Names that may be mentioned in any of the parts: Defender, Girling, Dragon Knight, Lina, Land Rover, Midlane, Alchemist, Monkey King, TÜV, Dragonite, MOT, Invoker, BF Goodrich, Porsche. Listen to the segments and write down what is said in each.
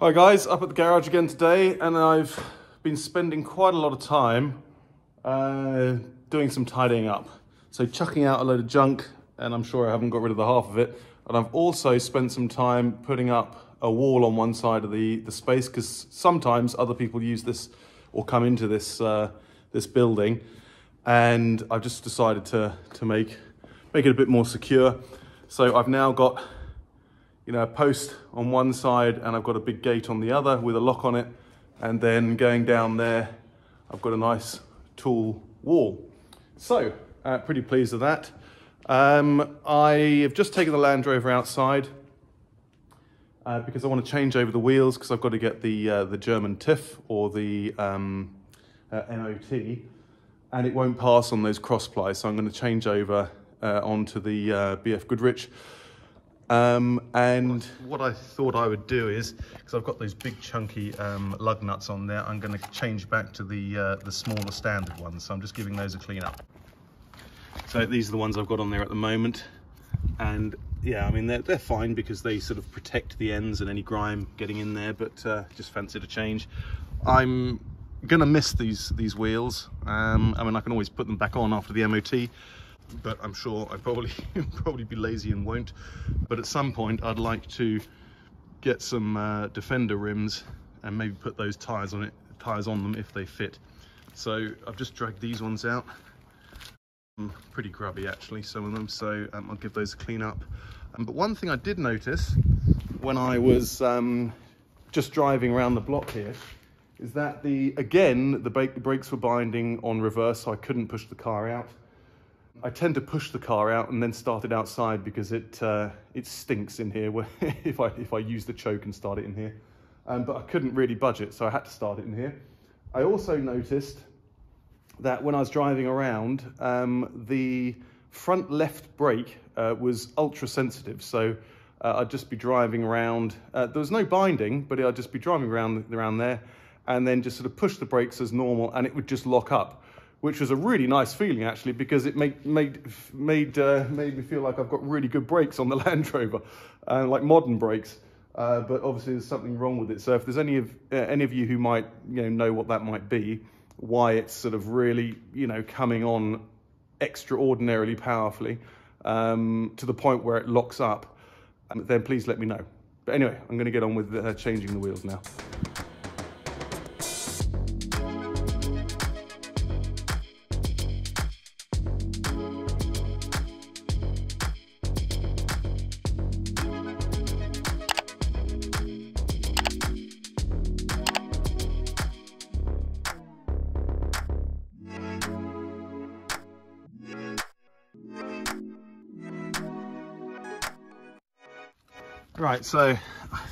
Hi guys, up at the garage again today, and I've been spending quite a lot of time doing some tidying up. So chucking out a load of junk, and I'm sure I haven't got rid of the half of it. And I've also spent some time putting up a wall on one side of the space, because sometimes other people use this or come into this this building, and I've just decided to make it a bit more secure. So I've now got, you know, a post on one side and I've got a big gate on the other with a lock on it. And then going down there, I've got a nice tall wall. So pretty pleased with that. I have just taken the Land Rover outside because I want to change over the wheels, because I've got to get the German TÜV or the MOT, and it won't pass on those cross plies. So I'm going to change over onto the BF Goodrich. And what I thought I would do is, because I've got those big chunky lug nuts on there, I'm going to change back to the smaller standard ones. So I'm just giving those a clean up. So these are the ones I've got on there at the moment, and yeah, I mean they're fine because they sort of protect the ends and any grime getting in there. But just fancied a change. I'm going to miss these wheels. I mean, I can always put them back on after the MOT. But I'm sure I probably be lazy and won't. But at some point I'd like to get some Defender rims and maybe put those tires on them if they fit. So I've just dragged these ones out. Pretty grubby actually, some of them, so I'll give those a clean up. But one thing I did notice when I was just driving around the block here is that again the brakes were binding on reverse, so I couldn't push the car out. I tend to push the car out and then start it outside because it stinks in here if I use the choke and start it in here. But I couldn't really budge it, so I had to start it in here. I also noticed that when I was driving around, the front left brake was ultra sensitive. So I'd just be driving around. There was no binding, but I'd just be driving around there and then just sort of push the brakes as normal and it would just lock up, which was a really nice feeling actually, because it made me feel like I've got really good brakes on the Land Rover, like modern brakes. But obviously there's something wrong with it. So if there's any of you who might know what that might be, why it's sort of really coming on extraordinarily powerfully to the point where it locks up, then please let me know. But anyway, I'm going to get on with changing the wheels now. Right, so I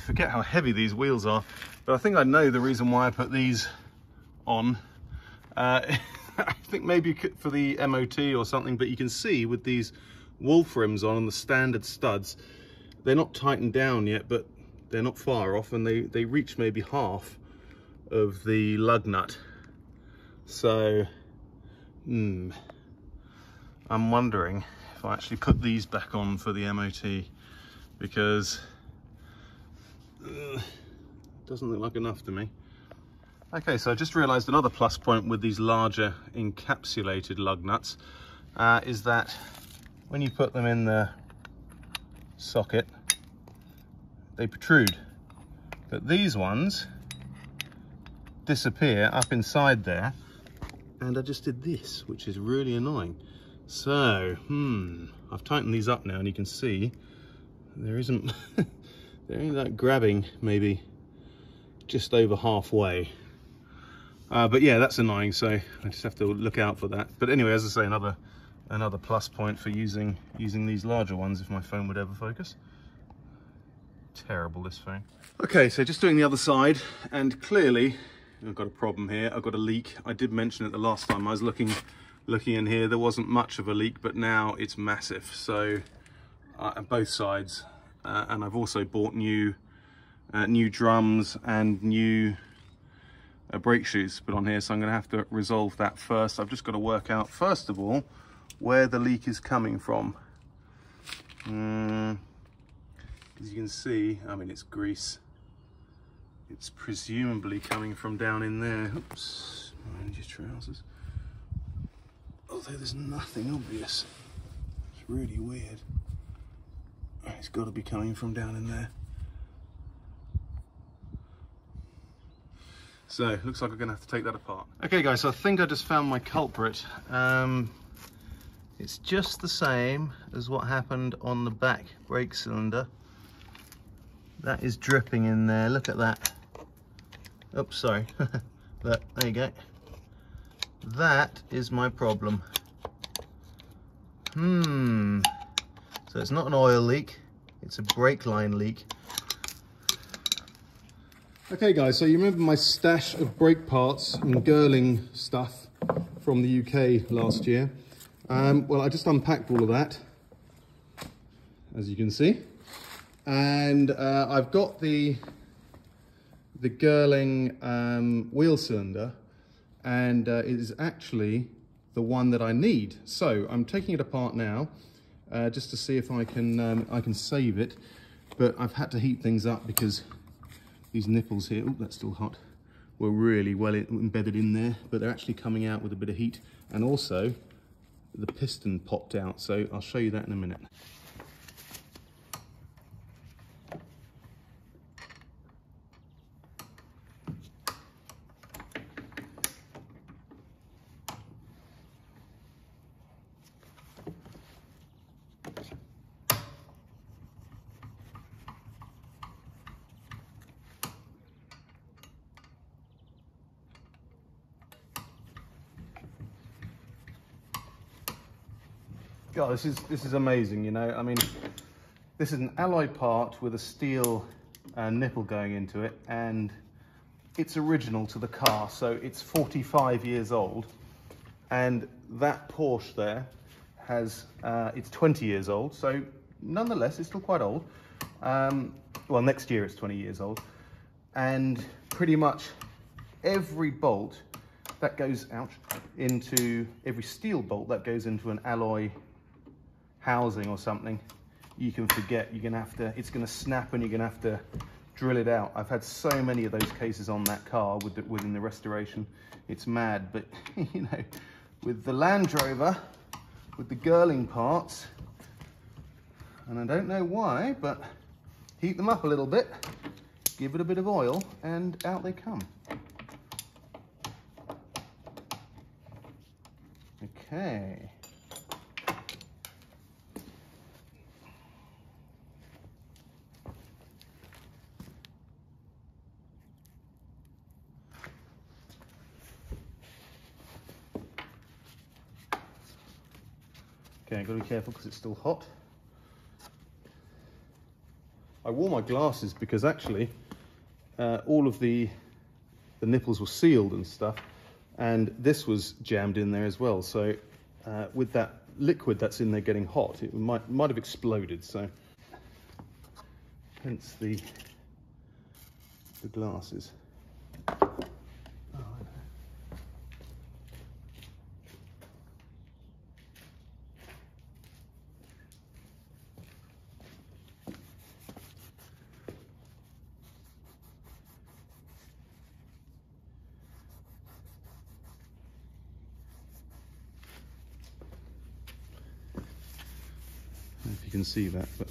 forget how heavy these wheels are, but I think I know the reason why I put these on. I think maybe for the MOT or something, but you can see with these wolf rims on and the standard studs, they're not tightened down yet, but they're not far off, and they reach maybe half of the lug nut. So, I'm wondering if I actually put these back on for the MOT, because doesn't look like enough to me. Okay, so I just realized another plus point with these larger encapsulated lug nuts is that when you put them in the socket, they protrude, but these ones disappear up inside there, and I just did this, which is really annoying. So I've tightened these up now, and you can see there isn't there ain't that grabbing, maybe just over halfway. But yeah, that's annoying, so I just have to look out for that. But anyway, as I say, another plus point for using these larger ones, if my phone would ever focus. Terrible, this phone. Okay, so just doing the other side, and clearly I've got a problem here. I've got a leak. I did mention it the last time I was looking in here. There wasn't much of a leak, but now it's massive. So both sides, and I've also bought new drums and new brake shoes to put on here, so I'm going to have to resolve that first. I've just got to work out first of all where the leak is coming from. As you can see, I mean, it's grease, It's presumably coming from down in there. Oops, mind your trousers. Although there's nothing obvious. It's really weird. It's got to be coming from down in there. So, looks like I'm going to have to take that apart. Okay guys, so I think I just found my culprit. It's just the same as what happened on the back brake cylinder. That is dripping in there, look at that. Oops, sorry. Look, there you go. That is my problem. So it's not an oil leak, it's a brake line leak. Okay guys, so you remember my stash of brake parts and Girling stuff from the UK last year. Well, I just unpacked all of that, as you can see. And I've got the Girling wheel cylinder, and it is actually the one that I need. So I'm taking it apart now, just to see if I can save it. But I've had to heat things up because these nipples here, oh, that's still hot, were really well embedded in there, but they're actually coming out with a bit of heat. And also, the piston popped out, so I'll show you that in a minute. God, this is amazing, you know. I mean, this is an alloy part with a steel nipple going into it, and it's original to the car, so it's 45 years old. And that Porsche there has it's 20 years old, so nonetheless, it's still quite old. Well, next year it's 20 years old, and pretty much every bolt that goes out into every steel bolt that goes into an alloy housing or something, you can forget, you're gonna have to, it's gonna snap and you're gonna have to drill it out. I've had so many of those cases on that car within the restoration, it's mad. But you know, with the Land Rover, with the Girling parts, and I don't know why, but heat them up a little bit, give it a bit of oil, and out they come. Okay. Okay, I've got to be careful because it's still hot. I wore my glasses because actually all of the nipples were sealed and stuff, and this was jammed in there as well. So with that liquid that's in there getting hot, it might have exploded. So hence the glasses. If you can see that, but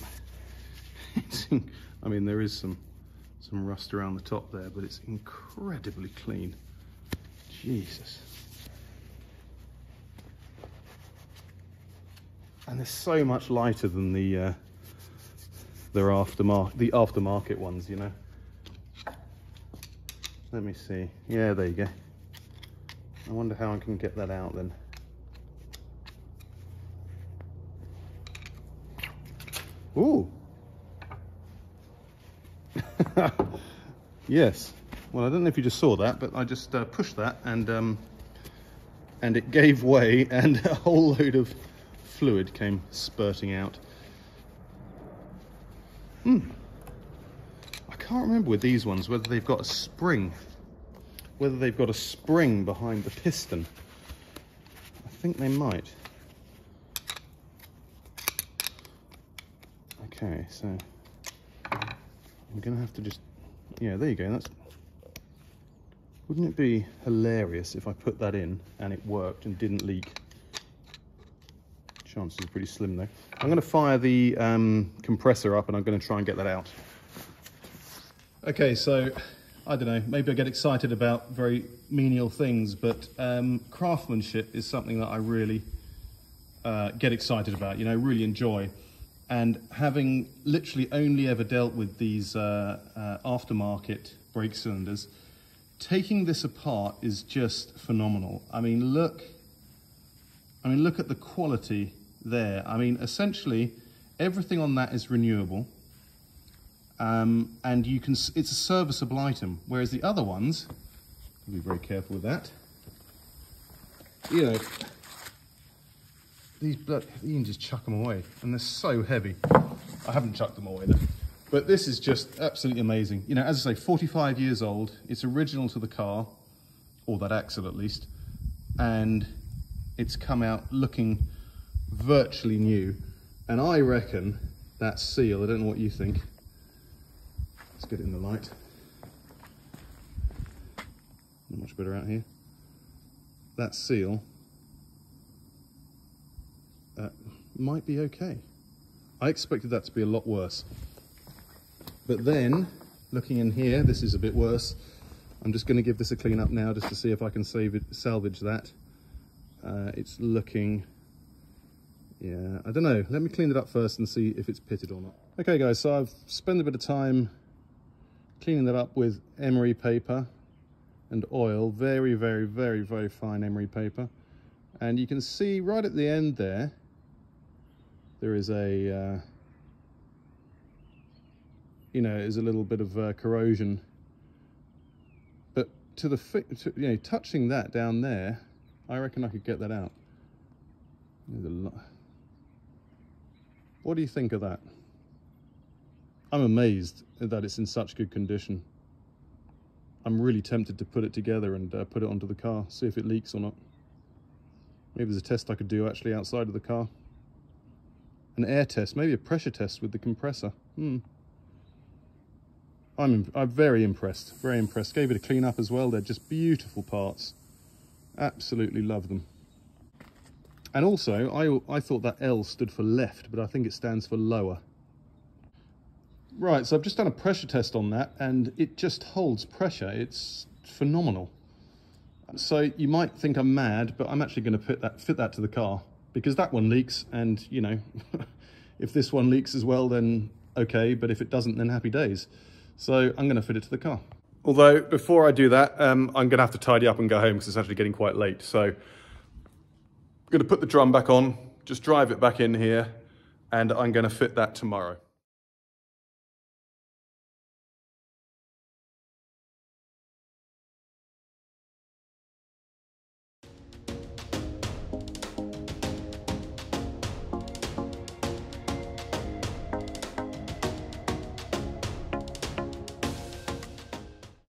it's, I mean, there is some rust around the top there, but it's incredibly clean. Jesus. And they're so much lighter than the aftermarket ones, you know. Let me see. Yeah, there you go. I wonder how I can get that out then. Ooh. Yes. Well, I don't know if you just saw that, but I just pushed that, and it gave way, and a whole load of fluid came spurting out. I can't remember with these ones whether they've got a spring, behind the piston. I think they might. Okay, so I'm gonna have to just yeah, there you go. That's, wouldn't it be hilarious if I put that in and it worked and didn't leak? Chances are pretty slim though. I'm going to fire the compressor up and I'm going to try and get that out. Okay, so I don't know, maybe I get excited about very menial things, but craftsmanship is something that I really get excited about, you know, really enjoy. And having literally only ever dealt with these aftermarket brake cylinders, taking this apart is just phenomenal. I mean, look at the quality there. I mean, essentially everything on that is renewable, and you can, it's a serviceable item, whereas the other ones, be very careful with that, you know, these blood, you can just chuck them away, and they're so heavy. I haven't chucked them away though. But this is just absolutely amazing. You know, as I say, 45 years old, it's original to the car, or that axle at least, and it's come out looking virtually new. And I reckon that seal, I don't know what you think. Let's get it in the light. Not much better out here. That seal might be okay. I expected that to be a lot worse. But then, looking in here, this is a bit worse. I'm just going to give this a clean up now just to see if I can salvage that. It's looking, yeah, I don't know. Let me clean it up first and see if it's pitted or not. Okay guys, so I've spent a bit of time cleaning that up with emery paper and oil. Very, very, very, very fine emery paper. And you can see right at the end there, there is a... you know, is a little bit of corrosion, but to the you know, touching that down there, I reckon I could get that out. There's a lot. What do you think of that? I'm amazed that it's in such good condition. I'm really tempted to put it together and put it onto the car, see if it leaks or not. Maybe there's a test I could do actually outside of the car, an air test, maybe a pressure test with the compressor. I'm very impressed, very impressed. Gave it a clean up as well. They're just beautiful parts. Absolutely love them. And also, I thought that L stood for left, but I think it stands for lower. Right, so I've just done a pressure test on that, and it just holds pressure. It's phenomenal. So you might think I'm mad, but I'm actually going to fit that to the car, because that one leaks, and, you know, if this one leaks as well, then okay, but if it doesn't, then happy days. So I'm going to fit it to the car. Although before I do that, I'm going to have to tidy up and go home because it's actually getting quite late. So I'm going to put the drum back on, just drive it back in here, and I'm going to fit that tomorrow.